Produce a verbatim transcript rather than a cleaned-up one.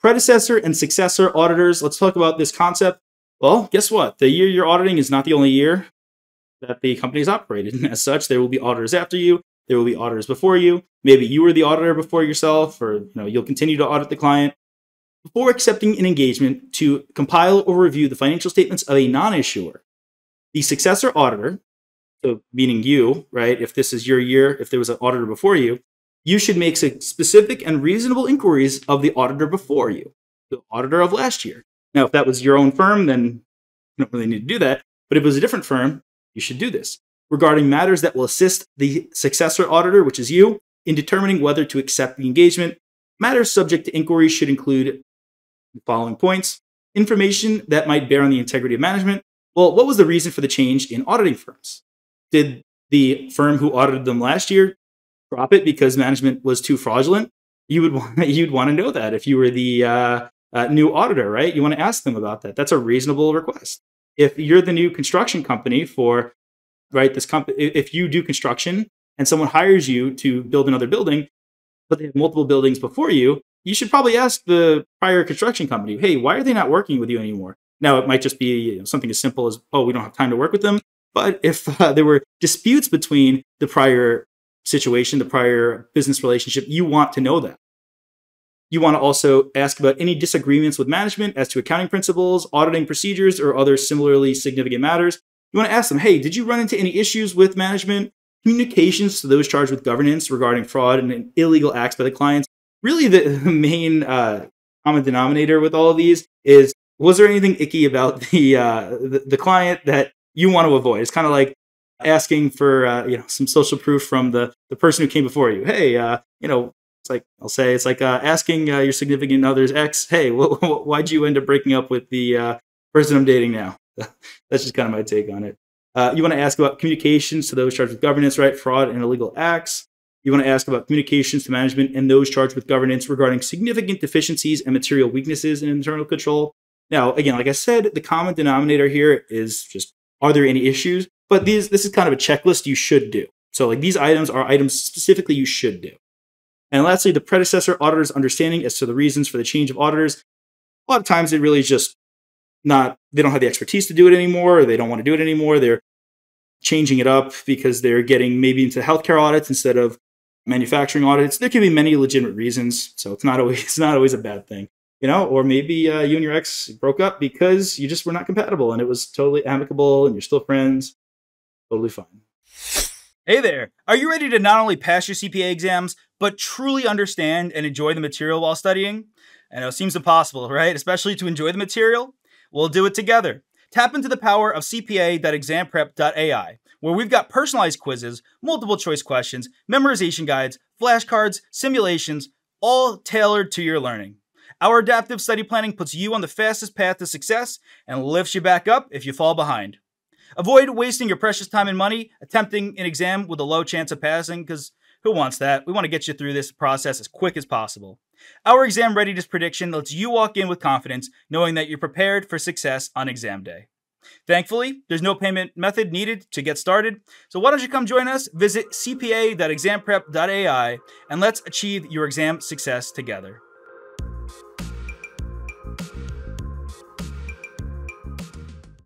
Predecessor and successor auditors. Let's talk about this concept. Well, guess what? The year you're auditing is not the only year that the company is operated. And as such, there will be auditors after you. There will be auditors before you. Maybe you were the auditor before yourself, or you know, you'll continue to audit the client. Before accepting an engagement to compile or review the financial statements of a non-issuer, the successor auditor, so meaning you, right? If this is your year, if there was an auditor before you, you should make specific and reasonable inquiries of the auditor before you, the auditor of last year. Now, if that was your own firm, then you don't really need to do that. But if it was a different firm, you should do this. Regarding matters that will assist the successor auditor, which is you, in determining whether to accept the engagement, matters subject to inquiry should include the following points. Information that might bear on the integrity of management. Well, what was the reason for the change in auditing firms? Did the firm who audited them last year drop it because management was too fraudulent? You would want, you'd want to know that if you were the uh, uh, new auditor, right? You want to ask them about that. That's a reasonable request. If you're the new construction company for, right, this company, if you do construction and someone hires you to build another building, but they have multiple buildings before you, you should probably ask the prior construction company, hey, why are they not working with you anymore? Now, it might just be you know, something as simple as, oh, we don't have time to work with them. But if uh, there were disputes between the prior situation, the prior business relationship, you want to know that. You want to also ask about any disagreements with management as to accounting principles, auditing procedures, or other similarly significant matters. You want to ask them, hey, did you run into any issues with management? Communications to those charged with governance regarding fraud and illegal acts by the clients. Really, the main uh, common denominator with all of these is, was there anything icky about the, uh, the, the client that you want to avoid? It's kind of like asking for uh, you know, some social proof from the, the person who came before you. Hey, uh, you know, it's like I'll say it's like uh, asking uh, your significant other's ex, hey, wh wh why'd you end up breaking up with the uh, person I'm dating now? That's just kind of my take on it. Uh, you want to ask about communications to those charged with governance, right? Fraud and illegal acts. You want to ask about communications to management and those charged with governance regarding significant deficiencies and material weaknesses in internal control. Now, again, like I said, the common denominator here is just, are there any issues? But these, this is kind of a checklist you should do. So like these items are items specifically you should do. And lastly, the predecessor auditor's understanding as to the reasons for the change of auditors. A lot of times it really is just not, they don't have the expertise to do it anymore, or they don't want to do it anymore. They're changing it up because they're getting maybe into healthcare audits instead of manufacturing audits. There can be many legitimate reasons. So it's not always, it's not always a bad thing. You know, or maybe uh, you and your ex broke up because you just were not compatible and it was totally amicable and you're still friends. Totally fine. Hey there. Are you ready to not only pass your C P A exams, but truly understand and enjoy the material while studying? I know it seems impossible, right? Especially to enjoy the material. We'll do it together. Tap into the power of C P A dot exam prep dot A I, where we've got personalized quizzes, multiple choice questions, memorization guides, flashcards, simulations, all tailored to your learning. Our adaptive study planning puts you on the fastest path to success and lifts you back up if you fall behind. Avoid wasting your precious time and money attempting an exam with a low chance of passing, because who wants that? We want to get you through this process as quick as possible. Our exam readiness prediction lets you walk in with confidence, knowing that you're prepared for success on exam day. Thankfully, there's no payment method needed to get started. So why don't you come join us? Visit C P A dot exam prep dot A I and let's achieve your exam success together.